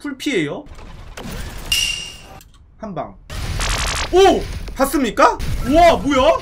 풀피예요. 한방. 오! 봤습니까? 우와 뭐야?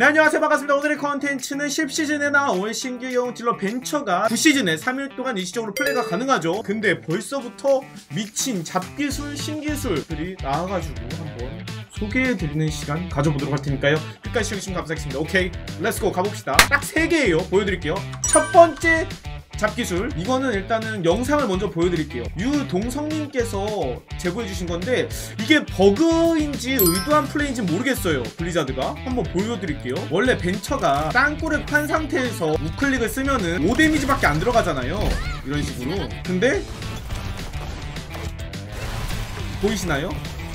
네 안녕하세요 반갑습니다. 오늘의 컨텐츠는 10시즌에 나온 신규 영웅 딜러 벤처가 9시즌에 3일 동안 일시적으로 플레이가 가능하죠. 근데 벌써부터 미친 잡기술 신기술들이 나와가지고 한번 소개해드리는 시간 가져보도록 할 테니까요. 끝까지 시청해주시면 감사하겠습니다. 오케이 렛츠고 가봅시다. 딱 3개예요. 보여드릴게요. 첫 번째 잡기술, 이거는 일단은 영상을 먼저 보여드릴게요. 유동성님께서 제보해주신 건데 이게 버그인지 의도한 플레이인지 모르겠어요. 블리자드가 한번 보여드릴게요. 원래 벤처가 땅굴을 판 상태에서 우클릭을 쓰면은 5데미지밖에 안 들어가잖아요. 이런 식으로. 근데 보이시나요?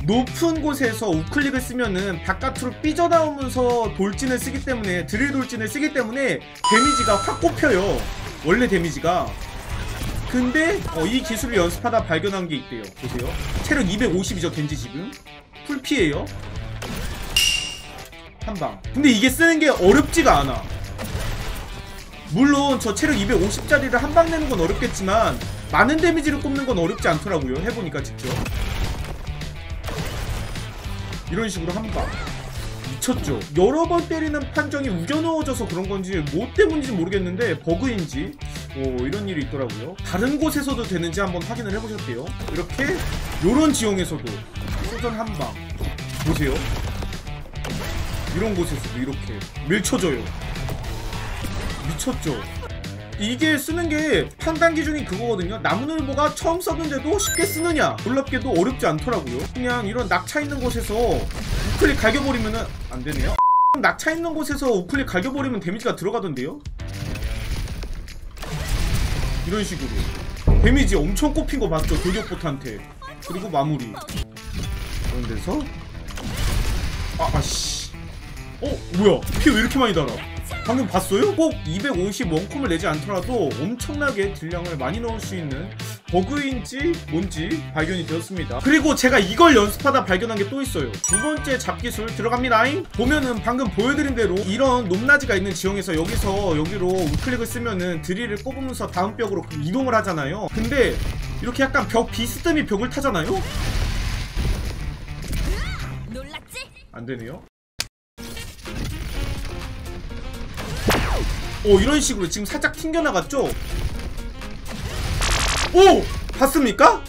높은 곳에서 우클릭을 쓰면은 바깥으로 삐져나오면서 돌진을 쓰기 때문에 드릴 돌진을 쓰기 때문에 데미지가 확 꼽혀요. 원래 데미지가. 근데 이 기술을 연습하다 발견한 게 있대요. 보세요. 체력 250이죠 겐지 지금. 풀피예요. 한방. 근데 이게 쓰는 게 어렵지가 않아. 물론 저 체력 250짜리를 한방 내는 건 어렵겠지만 많은 데미지를 꼽는 건 어렵지 않더라고요. 해보니까 직접. 이런 식으로 한방. 미쳤죠. 여러 번 때리는 판정이 우겨넣어져서 그런 건지 뭐 때문인지 모르겠는데 버그인지 이런 일이 있더라고요. 다른 곳에서도 되는지 한번 확인을 해보셨대요. 이렇게 요런 지형에서도 소전 한방 보세요. 이런 곳에서도 이렇게 밀쳐져요. 미쳤죠. 이게 쓰는 게 판단 기준이 그거거든요. 나무늘보가 처음 써는데도 쉽게 쓰느냐. 놀랍게도 어렵지 않더라고요. 그냥 이런 낙차 있는 곳에서 우클릭 갈겨버리면은 안 되네요. 낙차 있는 곳에서 우클릭 갈겨버리면 데미지가 들어가던데요. 이런 식으로 데미지 엄청 꼽힌 거 봤죠? 돌격봇한테. 그리고 마무리. 그런 데서 아씨. 뭐야? 피 왜 이렇게 많이 달아? 방금 봤어요? 꼭 250 원콤을 내지 않더라도 엄청나게 딜량을 많이 넣을 수 있는 버그인지 뭔지 발견이 되었습니다. 그리고 제가 이걸 연습하다 발견한 게 또 있어요. 두 번째 잡기술 들어갑니다잉. 보면은 방금 보여드린 대로 이런 높낮이가 있는 지형에서 여기서 여기로 우클릭을 쓰면은 드릴을 꼽으면서 다음 벽으로 이동을 하잖아요. 근데 이렇게 약간 벽 비스듬히 벽을 타잖아요? 놀랐지? 안 되네요. 이런 식으로 지금 살짝 튕겨나갔죠? 오! 봤습니까?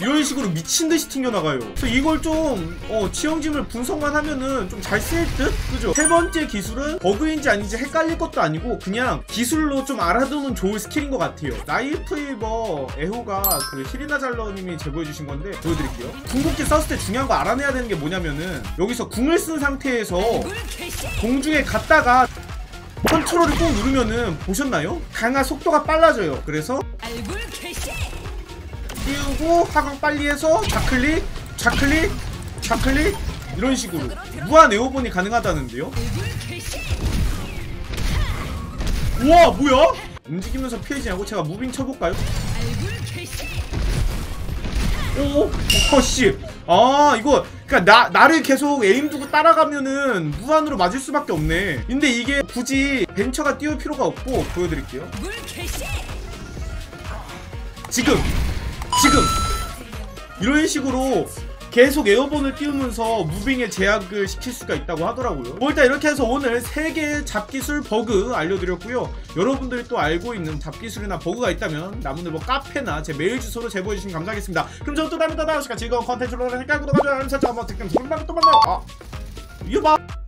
이런 식으로 미친듯이 튕겨나가요. 그래서 이걸 좀 지형짐을 분석만 하면은 좀 잘 쓸 듯? 그죠? 세 번째 기술은 버그인지 아닌지 헷갈릴 것도 아니고 그냥 기술로 좀 알아두면 좋을 스킬인 것 같아요. 나이프이버 애호가 그 히리나잘러님이 제보해주신 건데 보여드릴게요. 궁극기 썼을 때 중요한 거 알아내야 되는 게 뭐냐면은 여기서 궁을 쓴 상태에서 공중에 갔다가 컨트롤을 꾹 누르면은 보셨나요? 강화 속도가 빨라져요. 그래서 띄우고 하강 빨리 해서 좌클릭 좌클릭 좌클릭 이런 식으로 무한 에어본이 가능하다는데요. 우와 뭐야? 움직이면서 피해지냐고? 제가 무빙 쳐볼까요? 오, 씨. 아 이거 그니까 나를 계속 에임 두고 따라가면은 무한으로 맞을 수밖에 없네. 근데 이게 굳이 벤처가 띄울 필요가 없고 보여드릴게요. 지금 이런 식으로 계속 에어본을 띄우면서 무빙에 제약을 시킬 수가 있다고 하더라고요. 일단 이렇게 해서 오늘 3개의 잡기술 버그 알려드렸고요. 여러분들이 또 알고 있는 잡기술이나 버그가 있다면 나무늘보 카페나 제 메일 주소로 제보해주시면 감사하겠습니다. 그럼 저는 또 다음에 또 나오실까 즐거운 컨텐츠로 하니까 구독하자 알림 설정 한번 댓글 좀 남겨주세요. 또 만나요. 이봐.